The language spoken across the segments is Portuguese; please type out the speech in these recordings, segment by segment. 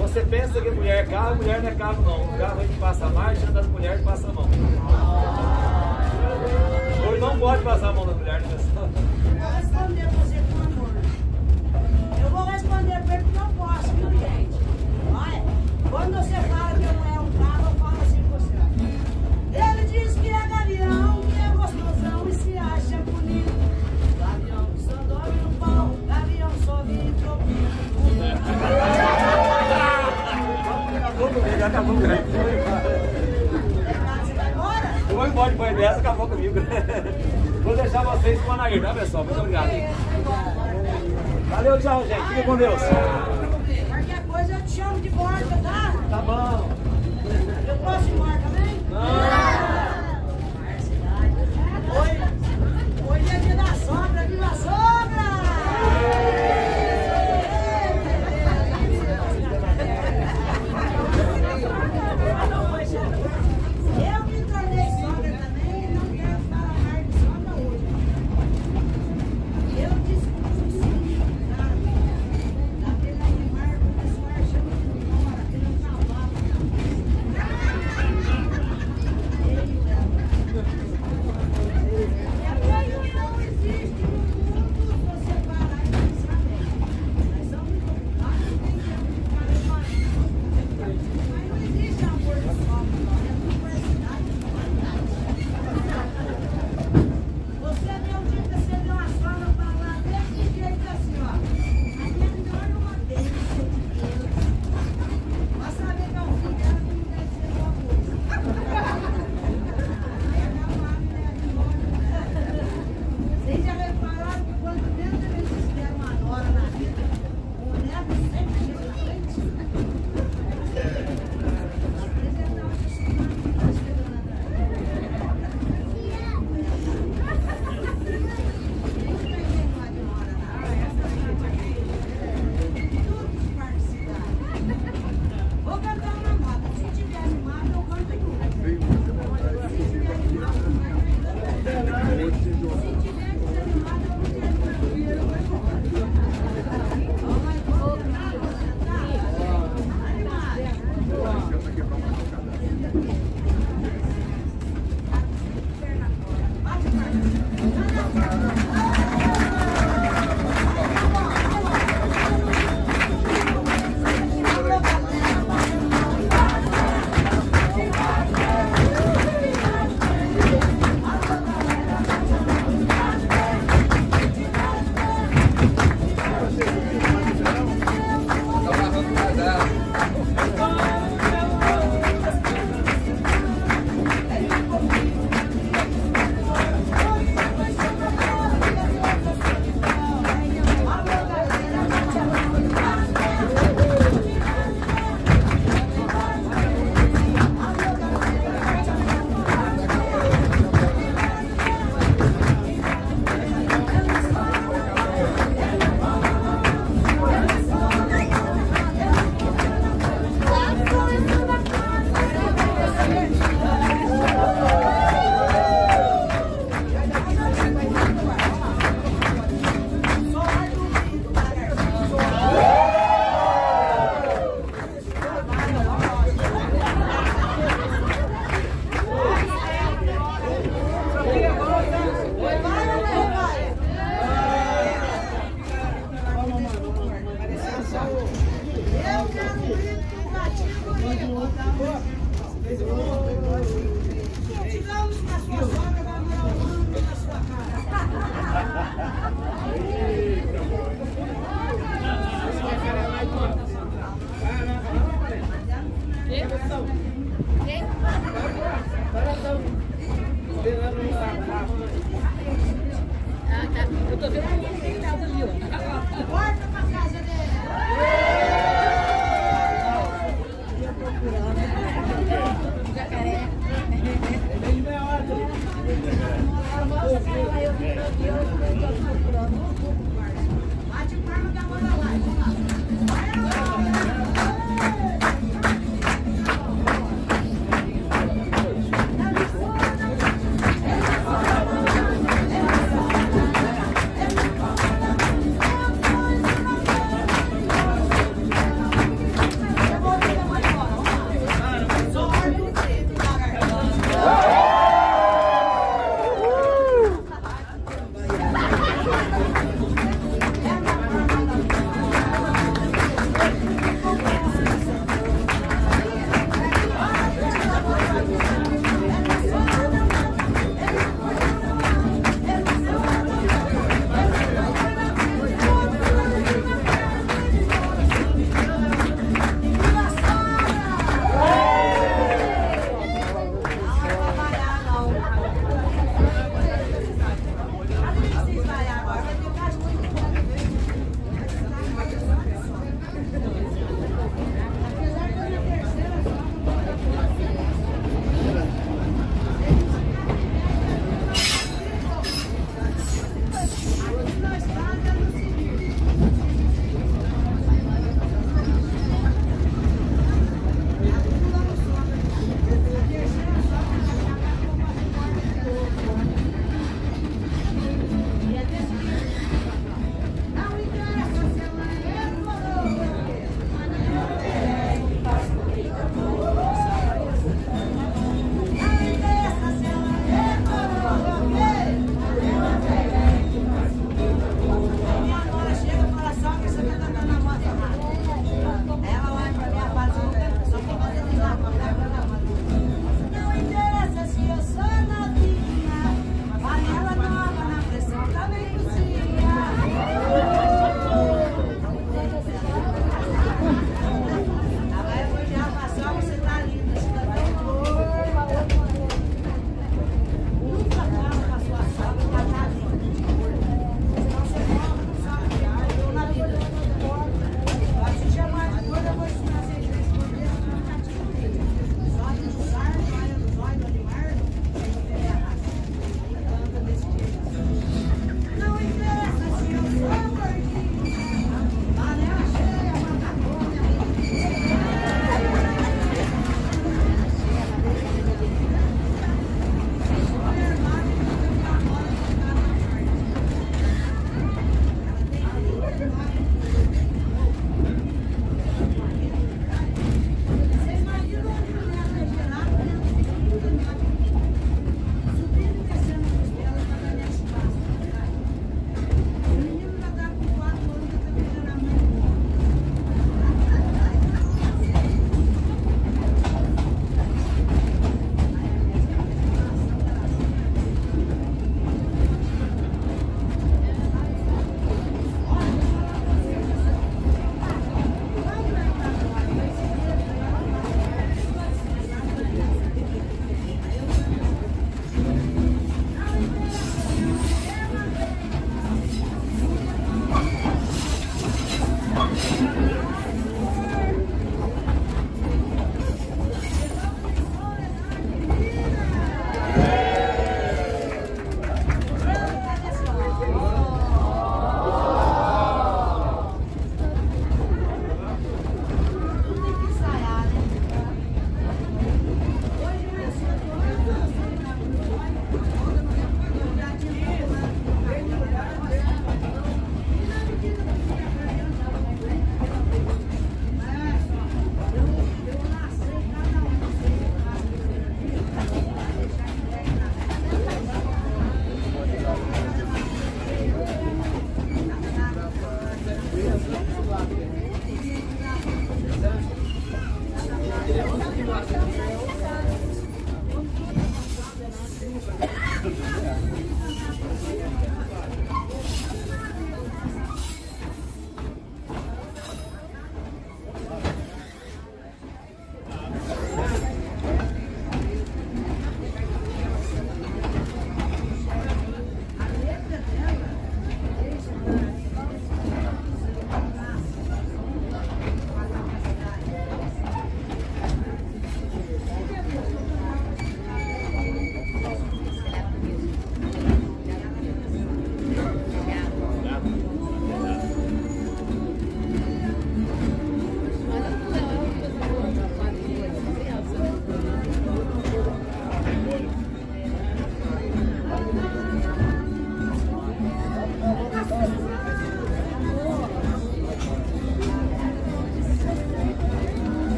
Você pensa que mulher é carro, mulher não é carro não. O carro a gente passa a marcha, das mulheres passa a mão. Hoje não pode passar a mão da mulher, né? Vou responder você com a dona. Eu vou responder pra ele que não posso, viu, gente? Olha, quando você fala que eu não é um carro, eu falo assim pra você. Ele diz que é gavião, que é gostosão e se acha bonito. Gavião só dorme no pau, gavião só vive tropico. Acabou comigo. Eu vou embora depois dessa, acabou comigo. Vou deixar vocês com a Nair, tá, pessoal? Muito obrigado. Valeu, tchau, gente. Fica com Deus. Qualquer coisa eu te chamo de borda, tá? Tá bom. Eu posso ir embora também? Não. Hoje é dia da sombra, viva a sombra!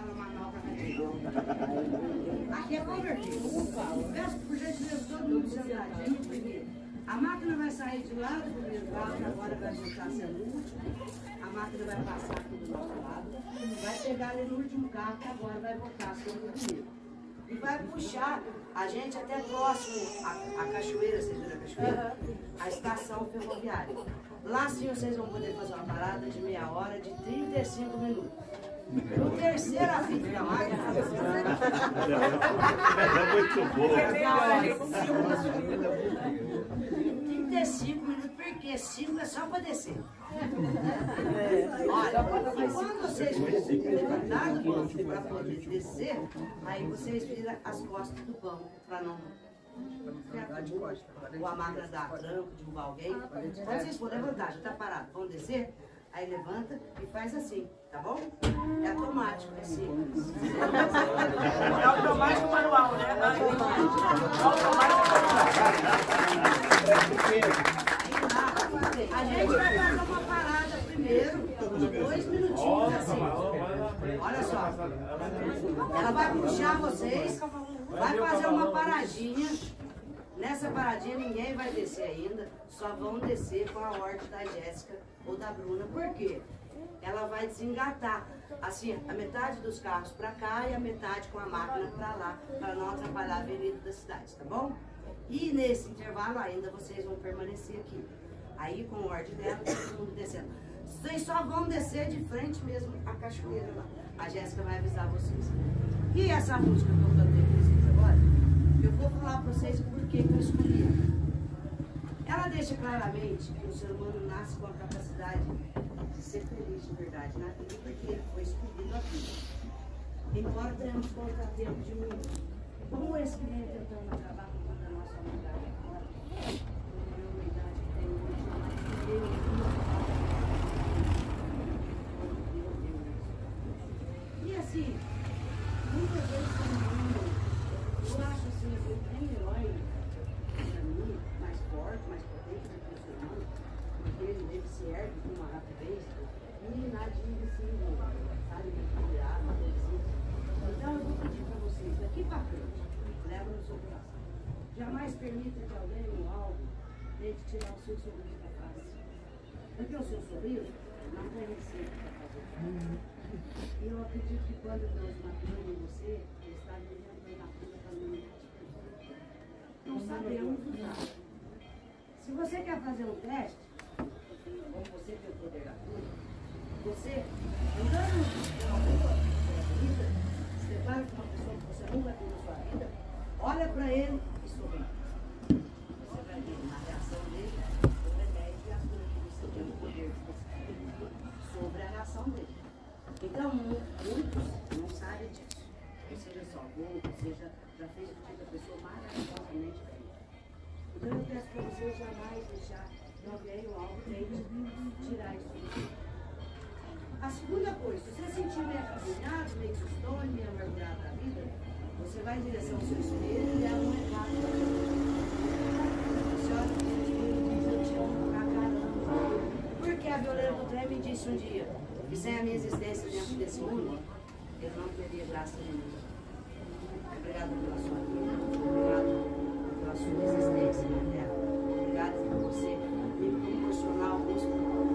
fala manobra na aqui é convertido, um pau. Peço por gentileza todo mundo sentadinho, porque a máquina vai sair de lado do primeiro lado, agora vai voltar sendo último. A máquina vai passar aqui do nosso lado, vai pegar ali no último carro, que agora vai voltar sobre o primeiro. E vai puxar a gente até próximo à cachoeira, vocês viram a cachoeira? A estação ferroviária. Lá sim vocês vão poder fazer uma parada de meia hora, de 35 minutos. No terceiro afim da máquina... É muito bom. 35 minutos, porque 5 é só para descer. Olha, e quando vocês precisam levantar do banco para poder descer, aí vocês viram as costas do banco para não... Ou a máquina dá tranco, derrubar alguém. Quando vocês for levantar, já está parado, vão descer, aí levanta e faz assim, tá bom? É automático, é simples. É automático manual, né? É automático. A gente vai fazer uma parada primeiro, dois minutinhos assim. Olha só, ela vai puxar vocês, vai fazer uma paradinha. Nessa paradinha ninguém vai descer ainda, só vão descer com a ordem da Jéssica ou da Bruna. Por quê? Ela vai desengatar, assim, a metade dos carros para cá e a metade com a máquina para lá, para não atrapalhar a avenida da cidade, tá bom? E nesse intervalo ainda vocês vão permanecer aqui. Aí com a ordem dela, todo mundo descendo. Vocês só vão descer de frente mesmo à cachoeira lá. A Jéssica vai avisar vocês. E essa música que eu cantei pra vocês agora, eu vou falar pra vocês por que eu escolhi. Ela deixa claramente que o ser humano nasce com a capacidade de ser feliz de verdade na vida, porque ele foi escolhido aqui. Embora tenhamos contratempo de mundo, como esse que vem tentando acabar com toda a nossa humanidade agora, como a humanidade que tem hoje, mas que eu e assim, muitas vezes eu acho assim, eu tenho um herói para mim, mais forte, mais potente do que o ser humano, porque ele se ergue com uma rapidez inadmissível, sabe? Então eu vou pedir para vocês, daqui para frente, leva no seu coração. Jamais permita que alguém ou algo tente tirar o seu sorriso da face. Porque o seu sorriso não tem receita para fazer. E eu acredito que quando Deus matou em você, Ele está inventando a coisa para mim. Não sabemos usar. Se você quer fazer um teste, como você tem o poder da cura, você andando na rua, na sua vida, você vai com uma pessoa que você nunca viu na sua vida, olha para ele e sorri. Você vai ver na reação dele, o remédio e a cura que você tem o poder que você tem sobre a reação dele. Então, muitos não sabem disso. Ou seja, salvou, ou seja, já fez o tipo da pessoa maravilhosamente bem. Então, eu peço para você jamais deixar que alguém ou algo tente tirar isso de. A segunda coisa, se você sentir meio acabrunhado, meio tostone, meio amargurado da vida, você vai em direção ao seu espelho e leva um recado. Você olha para o seu espelho e diz, eu te amo pra caramba. Porque a Violeta Montré me disse um dia que sem a minha existência dentro desse mundo, eu não teria graça nenhuma. Obrigado pela sua vida, obrigado pela sua existência na Terra. Obrigado por você me proporcionar alguns problemas que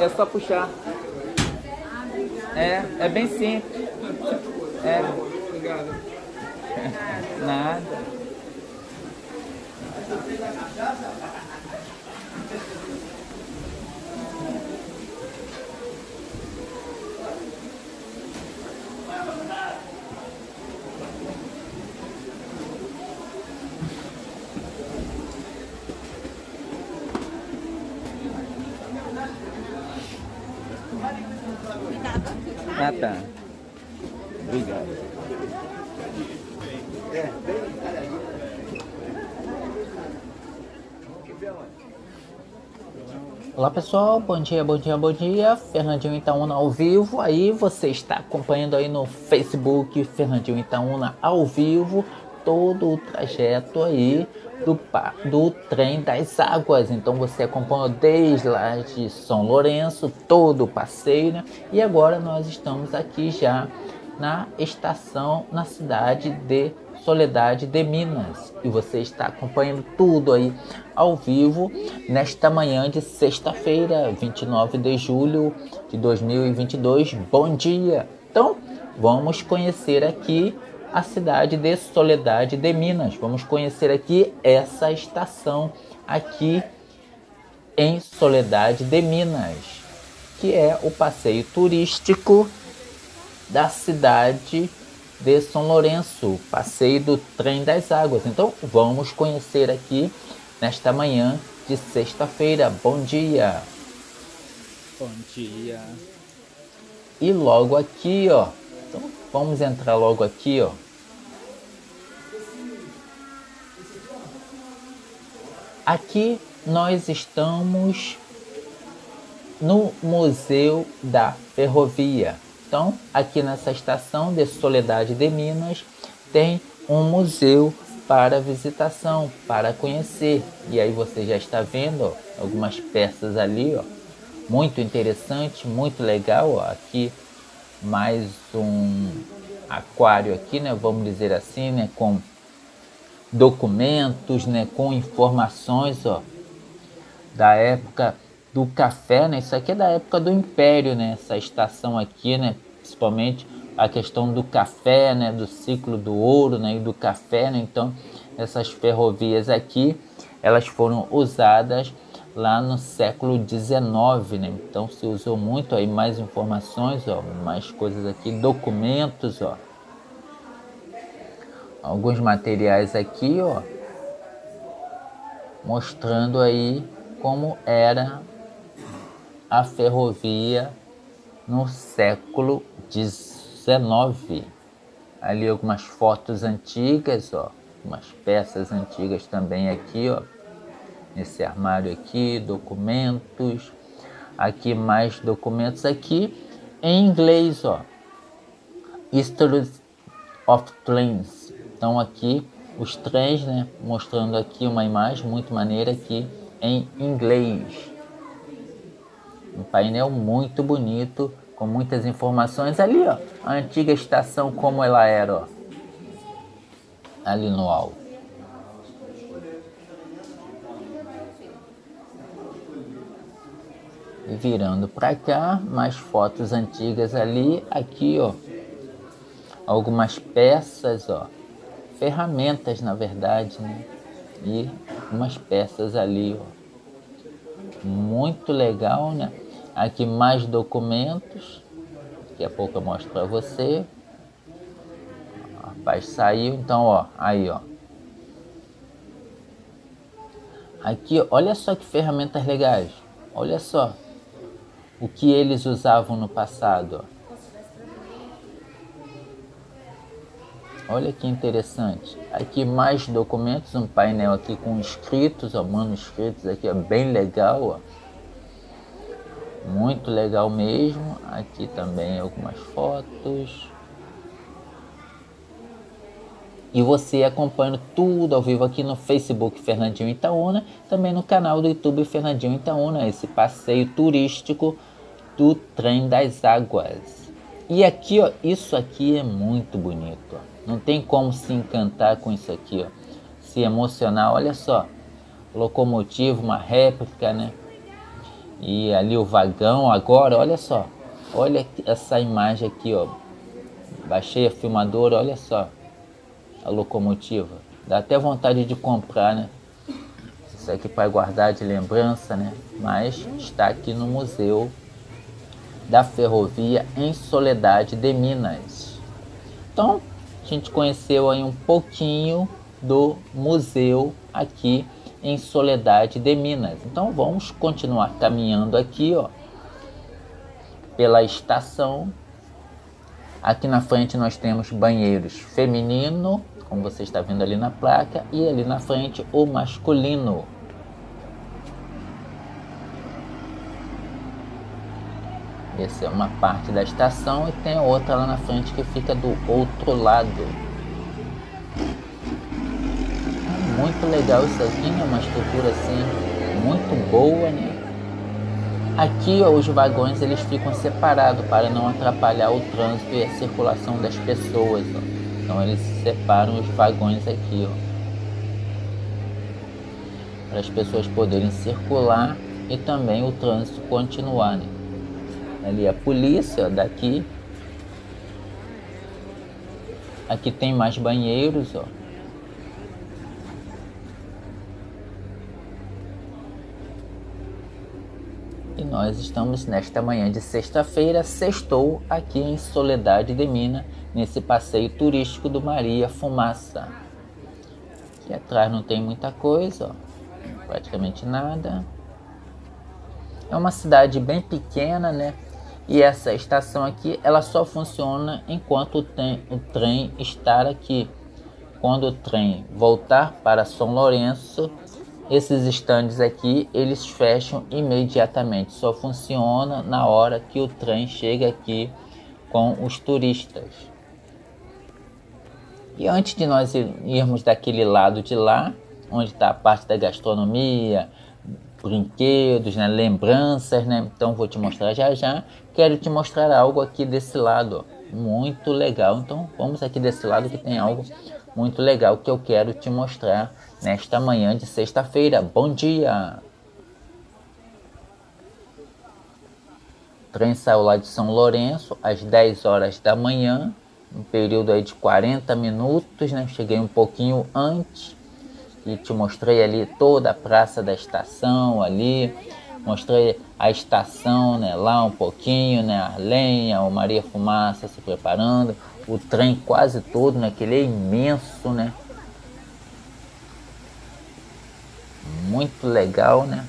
É só puxar. É bem simples. É. Obrigado. Nada. Ah, tá. Obrigado. Olá pessoal, bom dia, bom dia, bom dia. Fernandinho Itaúna ao vivo. Aí você está acompanhando aí no Facebook Fernandinho Itaúna ao vivo todo o trajeto aí do Trem das Águas. Então você acompanhou desde lá de São Lourenço, todo o passeio, né? E agora nós estamos aqui já na estação, na cidade de Soledade de Minas. E você está acompanhando tudo aí ao vivo nesta manhã de sexta-feira, 29 de julho de 2022. Bom dia! Então vamos conhecer aqui a cidade de Soledade de Minas. Vamos conhecer aqui essa estação aqui em Soledade de Minas, que é o passeio turístico da cidade de São Lourenço, passeio do Trem das Águas. Então vamos conhecer aqui nesta manhã de sexta-feira. Bom dia! Bom dia! E logo aqui, ó, então vamos entrar logo aqui, ó. Aqui nós estamos no Museu da Ferrovia. Então, aqui nessa estação de Soledade de Minas, tem um museu para visitação, para conhecer. E aí você já está vendo, ó, algumas peças ali, ó. Muito interessante, muito legal, ó. Aqui mais um aquário aqui, né? Vamos dizer assim, né? Com documentos, né? Com informações, ó, da época do café, né? Isso aqui é da época do Império, né? Essa estação aqui, né? Principalmente a questão do café, né? Do ciclo do ouro, né? E do café, né? Então, essas ferrovias aqui, elas foram usadas lá no século 19, né? Então se usou muito aí, mais informações, ó, mais coisas aqui, documentos, ó, alguns materiais aqui, ó, mostrando aí como era a ferrovia no século 19. Ali algumas fotos antigas, ó, umas peças antigas também aqui, ó, nesse armário aqui, documentos, aqui mais documentos aqui em inglês, ó, History of Trains. Então aqui os trens, né, mostrando aqui uma imagem muito maneira aqui em inglês, um painel muito bonito com muitas informações ali, ó, a antiga estação como ela era, ó, ali no alto. virando para cá, mais fotos antigas ali, aqui ó, algumas peças ó, ferramentas na verdade, né? E umas peças ali ó, muito legal, né? Aqui mais documentos, daqui a pouco eu mostro para você. O rapaz saiu, então ó, aí ó. Aqui, olha só que ferramentas legais. Olha só o que eles usavam no passado. Ó. Olha que interessante. Aqui mais documentos, um painel aqui com escritos, ó, manuscritos aqui, ó, bem legal. Ó. Muito legal mesmo. Aqui também algumas fotos. E você acompanha tudo ao vivo aqui no Facebook Fernandinho Itaúna, também no canal do YouTube Fernandinho Itaúna, esse passeio turístico do Trem das Águas. E aqui, ó, isso aqui é muito bonito, ó. Não tem como se encantar com isso aqui, ó, se emocionar. Olha só, locomotivo, uma réplica, né? E ali o vagão agora, olha só, olha essa imagem aqui, ó. Baixei a filmadora, olha só. A locomotiva, dá até vontade de comprar, né? Isso aqui para guardar de lembrança, né? Mas está aqui no Museu da Ferrovia em Soledade de Minas. Então, a gente conheceu aí um pouquinho do museu aqui em Soledade de Minas. Então, vamos continuar caminhando aqui, ó, pela estação. Aqui na frente nós temos banheiros feminino, como você está vendo ali na placa, e ali na frente o masculino. Essa é uma parte da estação e tem outra lá na frente que fica do outro lado. Muito legal isso aqui, né? Uma estrutura assim muito boa, né? Aqui, ó, os vagões eles ficam separados para não atrapalhar o trânsito e a circulação das pessoas, ó. Então eles separam os vagões aqui, ó, para as pessoas poderem circular e também o trânsito continuar, né? Ali a polícia, ó, daqui. Aqui tem mais banheiros, ó. E nós estamos nesta manhã de sexta-feira, sextou aqui em Soledade de Minas, nesse passeio turístico do Maria Fumaça. Aqui atrás não tem muita coisa, ó, praticamente nada. É uma cidade bem pequena, né? E essa estação aqui, ela só funciona enquanto o trem estar aqui. Quando o trem voltar para São Lourenço, esses estandes aqui, eles fecham imediatamente. Só funciona na hora que o trem chega aqui com os turistas. E antes de nós irmos daquele lado de lá, onde está a parte da gastronomia, brinquedos, né? Lembranças, né? Então vou te mostrar já já. Quero te mostrar algo aqui desse lado, ó. Muito legal. Então vamos aqui desse lado que tem algo muito legal que eu quero te mostrar nesta manhã de sexta-feira. Bom dia! O trem saiu lá de São Lourenço às 10 horas da manhã, um período aí de 40 minutos, né? Cheguei um pouquinho antes e te mostrei ali toda a praça da estação ali, mostrei a estação, né? Lá um pouquinho, né? A lenha, o Maria Fumaça se preparando, o trem quase todo, né? Que ele é imenso, né? Muito legal, né?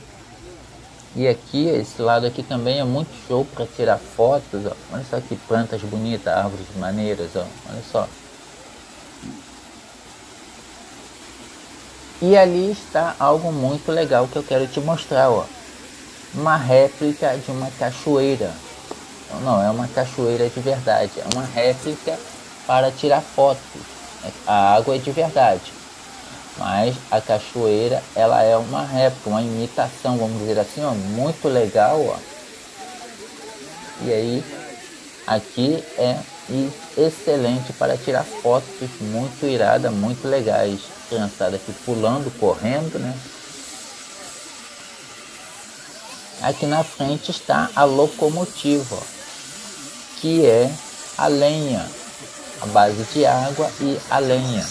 E aqui, esse lado aqui também é muito show para tirar fotos, ó. Olha só que plantas bonitas, árvores maneiras, ó. Olha só. E ali está algo muito legal que eu quero te mostrar, ó. Uma réplica de uma cachoeira. Não é uma cachoeira de verdade, é uma réplica para tirar fotos. A água é de verdade, mas a cachoeira ela é uma réplica, uma imitação, vamos dizer assim, ó, muito legal, ó. E aí aqui é excelente para tirar fotos muito irada, muito legais. Criançada aqui pulando, correndo, né? Aqui na frente está a locomotiva, que é a lenha, a base de água e a lenha.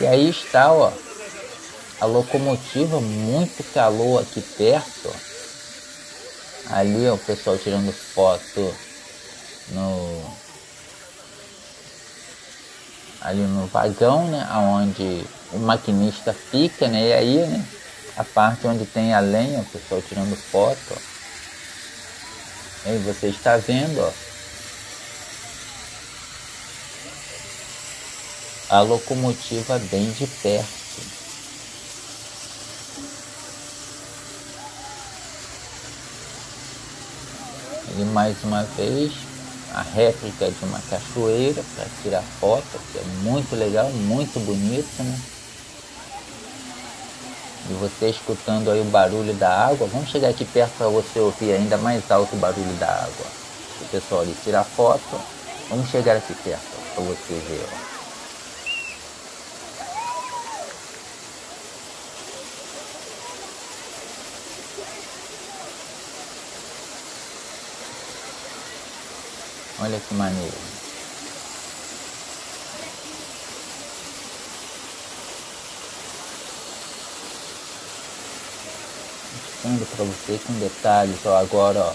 E aí está, ó, a locomotiva, muito calor aqui perto. Ali, ó, o pessoal tirando foto ali no vagão, né, aonde o maquinista fica, né, e aí, né, a parte onde tem a lenha, o pessoal tirando foto, ó. E aí você está vendo, ó, a locomotiva bem de perto. E mais uma vez a réplica de uma cachoeira para tirar foto, que é muito legal, muito bonito, né? E você escutando aí o barulho da água. Vamos chegar aqui perto para você ouvir ainda mais alto o barulho da água. O pessoal ali tira foto. Vamos chegar aqui perto para você ver, ó. Olha que maneiro. Mostrando pra você com detalhes, ó, agora, ó.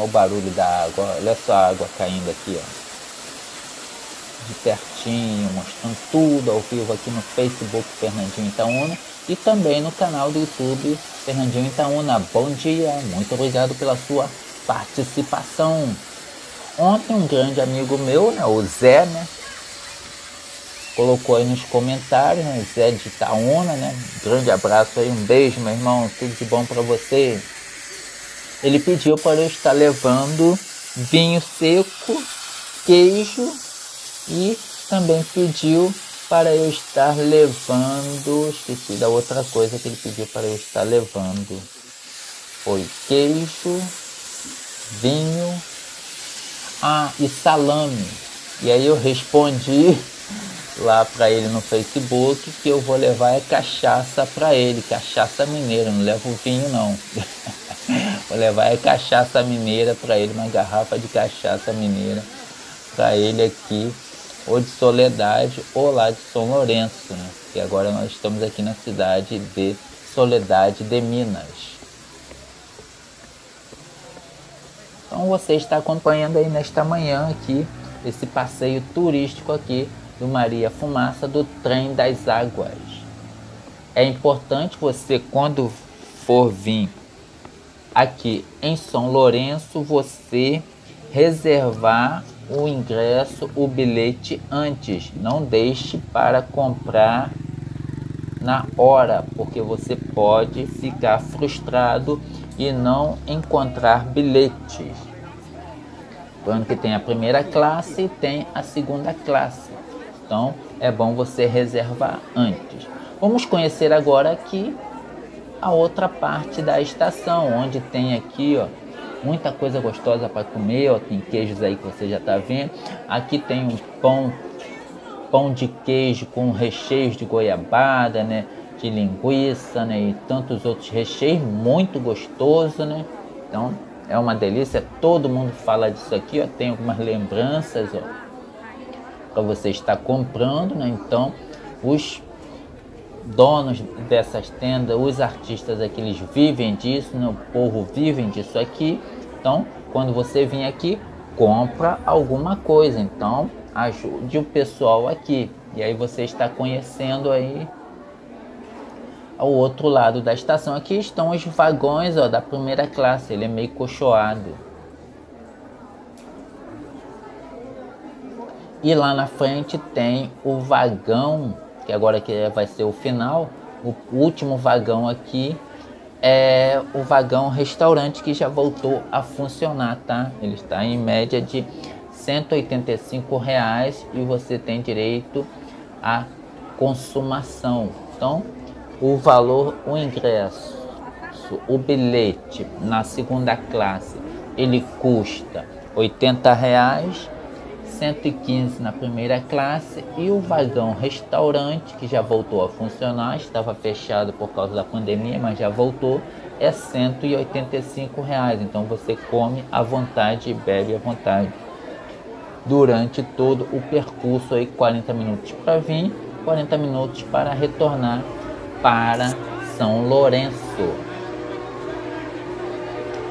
Ó o barulho da água, ó, olha só a água caindo aqui, ó. De pertinho, mostrando tudo ao vivo aqui no Facebook Fernandinho Itaúna e também no canal do YouTube Fernandinho Itaúna. Bom dia, muito obrigado pela sua participação. Ontem um grande amigo meu, né, o Zé, né, colocou aí nos comentários, né, Zé de Itaúna, né, grande abraço aí, um beijo, meu irmão, tudo de bom pra você. Ele pediu para eu estar levando vinho seco, queijo e também pediu para eu estar levando, esqueci da outra coisa que ele pediu para eu estar levando, foi queijo, vinho, ah, e salame. E aí eu respondi lá pra ele no Facebook que eu vou levar a cachaça pra ele, cachaça mineira, não levo vinho não. Vou levar a cachaça mineira pra ele, uma garrafa de cachaça mineira pra ele aqui, ou de Soledade ou lá de São Lourenço, né? E agora nós estamos aqui na cidade de Soledade de Minas. Então você está acompanhando aí nesta manhã aqui, esse passeio turístico aqui do Maria Fumaça, do Trem das Águas. É importante você, quando for vir aqui em São Lourenço, você reservar o ingresso, o bilhete antes. Não deixe para comprar na hora, porque você pode ficar frustrado e não encontrar bilhetes. Lembrando que tem a primeira classe e tem a segunda classe. Então é bom você reservar antes. Vamos conhecer agora aqui a outra parte da estação, onde tem aqui, ó, muita coisa gostosa para comer, ó, tem queijos aí que você já está vendo. Aqui tem um pão de queijo com recheios de goiabada, né, de linguiça, né, e tantos outros recheios, muito gostoso, né? Então é uma delícia, todo mundo fala disso aqui, ó, tem algumas lembranças, ó, para você estar comprando, né? Então os donos dessas tendas, os artistas aqui, eles vivem disso, né? O povo vivem disso aqui. Então quando você vir aqui, compra alguma coisa, então ajude o pessoal aqui. E aí você está conhecendo aí ao outro lado da estação. Aqui estão os vagões, ó, da primeira classe. Ele é meio cochoado. E lá na frente tem o vagão, que agora que vai ser o final, o último vagão aqui é o vagão restaurante, que já voltou a funcionar, tá? Ele está em média de R$ 185 e você tem direito à consumação. Então o valor, o ingresso, o bilhete na segunda classe, ele custa R$ 80, 115 na primeira classe, e o vagão restaurante, que já voltou a funcionar, estava fechado por causa da pandemia, mas já voltou, é R$ 185. Então você come à vontade e bebe à vontade durante todo o percurso aí, 40 minutos para vir, 40 minutos para retornar para São Lourenço.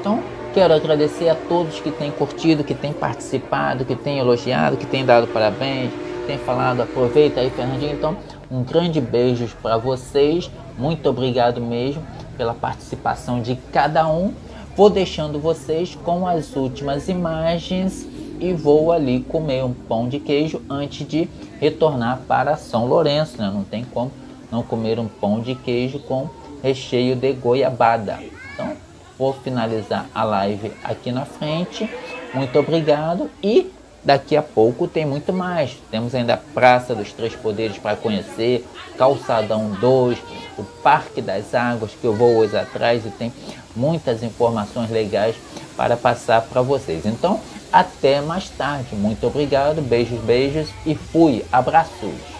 Então, quero agradecer a todos que têm curtido, que têm participado, que têm elogiado, que têm dado parabéns, que têm falado, aproveita aí, Fernandinho. Então, um grande beijo para vocês, muito obrigado mesmo pela participação de cada um. Vou deixando vocês com as últimas imagens e vou ali comer um pão de queijo antes de retornar para São Lourenço, né? Não tem como não comer um pão de queijo com recheio de goiabada. Então, vou finalizar a live aqui na frente. Muito obrigado, e daqui a pouco tem muito mais. Temos ainda a Praça dos Três Poderes para conhecer, Calçadão 2, o Parque das Águas, que eu vou hoje atrás, e tem muitas informações legais para passar para vocês. Então, até mais tarde. Muito obrigado, beijos, beijos, e fui, abraços.